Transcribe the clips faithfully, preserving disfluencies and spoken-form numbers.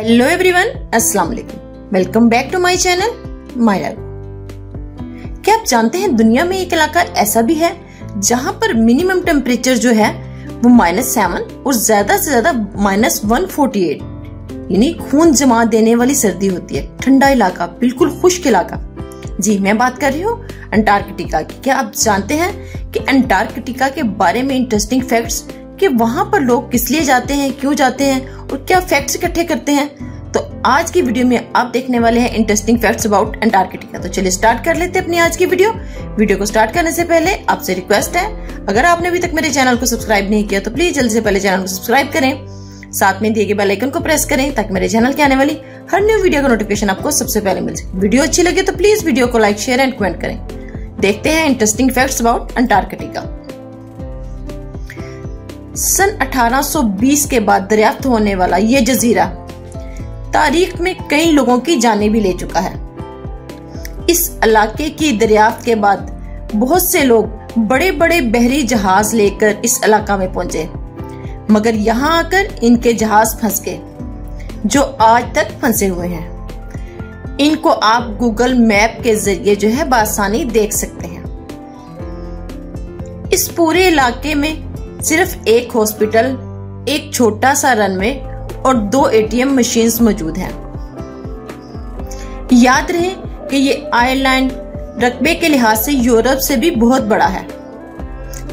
Hello everyone, अस्सलाम वालेकुम। Welcome back to my channel my life. क्या आप जानते हैं दुनिया में एक इलाका ऐसा भी है जहां पर मिनिमम टेम्परेचर जो है वो माइनस सेवन और ज्यादा से ज्यादा माइनस वन फोर्टी एट यानी खून जमा देने वाली सर्दी होती है। ठंडा इलाका, बिल्कुल खुश्क इलाका। जी, मैं बात कर रही हूँ अंटार्कटिका की। क्या आप जानते हैं कि अंटार्कटिका के बारे में इंटरेस्टिंग फैक्ट्स कि वहां पर लोग किस लिए जाते हैं, क्यों जाते हैं और क्या फैक्ट्स इकट्ठे करते हैं, तो आज की वीडियो में आप देखने वाले हैं इंटरेस्टिंग फैक्ट्स अबाउट अंटार्कटिका। तो चलिए स्टार्ट कर लेते हैं अपनी आज की वीडियो। वीडियो को स्टार्ट करने से पहले आपसे रिक्वेस्ट है, अगर आपने अभी तक मेरे चैनल को सब्सक्राइब नहीं किया तो प्लीज जल्दी से पहले चैनल को सब्सक्राइब करें, साथ में दिए गए बेल आइकन को प्रेस करें ताकि मेरे चैनल के आने वाली हर न्यू वीडियो का नोटिफिकेशन आपको सबसे पहले मिल सके। वीडियो अच्छी लगे तो प्लीज वीडियो को लाइक, शेयर एंड कमेंट करें। देखते हैं इंटरेस्टिंग फैक्ट्स अबाउट अंटार्कटिका। सन अठारह सौ बीस के बाद दरियाफ्त होने वाला ये जजीरा तारीख में कई लोगों की जाने भी ले चुका है। इस इलाके की दरियाफ्त के बाद बहुत से लोग बड़े बड़े बहरी जहाज लेकर इस इलाका में पहुंचे, मगर यहाँ आकर इनके जहाज फंस गए जो आज तक फंसे हुए हैं। इनको आप गूगल मैप के जरिए जो है बासानी देख सकते हैं। इस पूरे इलाके में सिर्फ एक हॉस्पिटल, एक छोटा सा रनवे और दो एटीएम मशीन्स मौजूद हैं। याद रहे कि ये आयरलैंड रकबे के लिहाज से यूरोप से भी बहुत बड़ा है।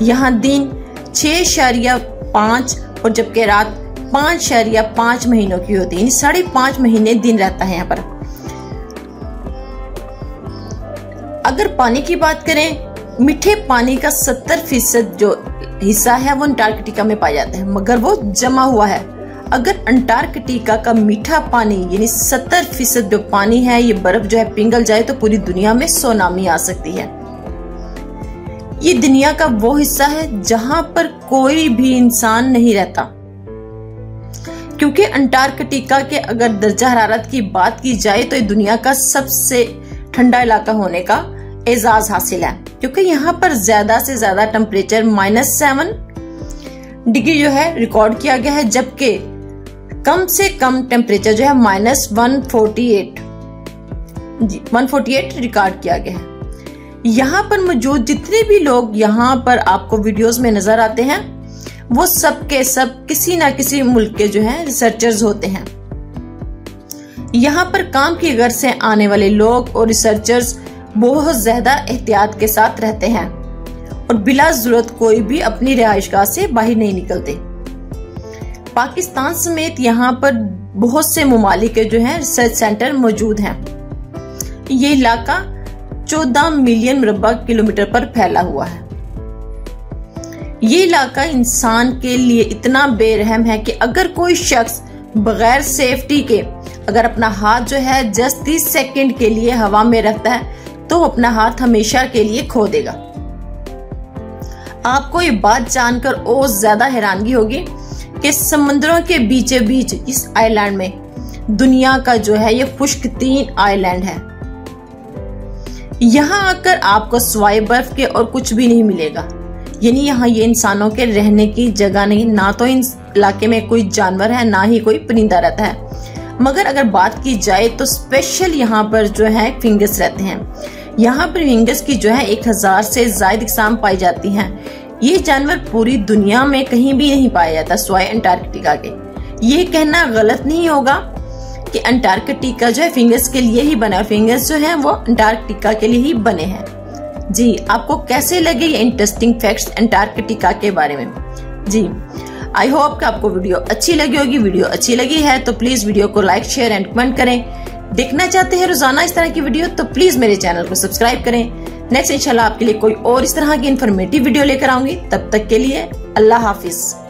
यहाँ दिन छह शरिया पांच और जबकि रात पांच शरिया पांच महीनों की होती है, यानी साढ़े पांच महीने दिन रहता है यहाँ पर। अगर पानी की बात करें, मीठे पानी का सत्तर फीसद जो हिस्सा है वो अंटार्कटिका में पाया जाता है, मगर वो जमा हुआ है। अगर अंटार्कटिका का मीठा पानी यानी सत्तर फीसद जो पानी है, ये बर्फ जो है पिघल जाए तो पूरी दुनिया में सुनामी आ सकती है। ये दुनिया का वो हिस्सा है जहां पर कोई भी इंसान नहीं रहता, क्योंकि अंटार्कटिका के अगर दर्जा हरारत की बात की जाए तो ये दुनिया का सबसे ठंडा इलाका होने का एजाज हासिल है, क्योंकि यहाँ पर ज्यादा से ज्यादा टेम्परेचर माइनस सेवन डिग्री जो है रिकॉर्ड किया गया है, जबकि कम से कम टेम्परेचर जो है माइनस वन फोर्टी एट जी वन फोर्टी एट रिकॉर्ड किया गया है। यहाँ पर मौजूद जितने भी लोग यहाँ पर आपको वीडियोस में नजर आते हैं वो सब के सब किसी ना किसी मुल्क के जो है रिसर्चर्स होते हैं। यहाँ पर काम की गर्ज से आने वाले लोग और रिसर्चर्स बहुत ज्यादा एहतियात के साथ रहते हैं और बिला जरूरत कोई भी अपनी रिहाइशगाह से बाहर नहीं निकलते। पाकिस्तान समेत यहाँ पर बहुत से मुमालिक के जो हैं रिसर्च सेंटर मौजूद हैं। ये इलाका चौदह मिलियन मुरबा किलोमीटर पर फैला हुआ है। ये इलाका इंसान के लिए इतना बेरहम है कि अगर कोई शख्स बगैर सेफ्टी के अगर अपना हाथ जो है जस्ट तीस सेकंड के लिए हवा में रखता है तो अपना हाथ हमेशा के लिए खो देगा। आपको ये बात जानकर और ज्यादा हैरानगी होगी कि समुद्रों के बीचे बीच इस आइलैंड में दुनिया का जो है ये खुश्क तीन आइलैंड है। यहाँ आकर आपको स्वाय बर्फ के और कुछ भी नहीं मिलेगा, यानी यहाँ ये इंसानों के रहने की जगह नहीं, ना तो इन इलाके में कोई जानवर है ना ही कोई परिंदा रहता है। मगर अगर बात की जाए तो स्पेशल यहाँ पर जो है फिंगस रहते हैं। यहाँ पर फिंगस की जो है एक हजार से ज्यादा किस्म पाई जाती हैं। ये जानवर पूरी दुनिया में कहीं भी नहीं पाया जाता सिवाय अंटार्कटिका के। ये कहना गलत नहीं होगा कि अंटार्कटिका जो है फिंगस के लिए ही बना, फिंगस जो है वो अंटार्कटिका के लिए ही बने हैं। जी, आपको कैसे लगे ये इंटरेस्टिंग फैक्ट्स अंटार्कटिका के बारे में? जी, आई होप कि आपको वीडियो अच्छी लगी होगी। वीडियो अच्छी लगी है तो प्लीज वीडियो को लाइक, शेयर एंड कमेंट करें। देखना चाहते हैं रोजाना इस तरह की वीडियो तो प्लीज मेरे चैनल को सब्सक्राइब करें। नेक्स्ट इंशाल्लाह आपके लिए कोई और इस तरह की इंफॉर्मेटिव वीडियो लेकर आऊंगी। तब तक के लिए अल्लाह हाफिज।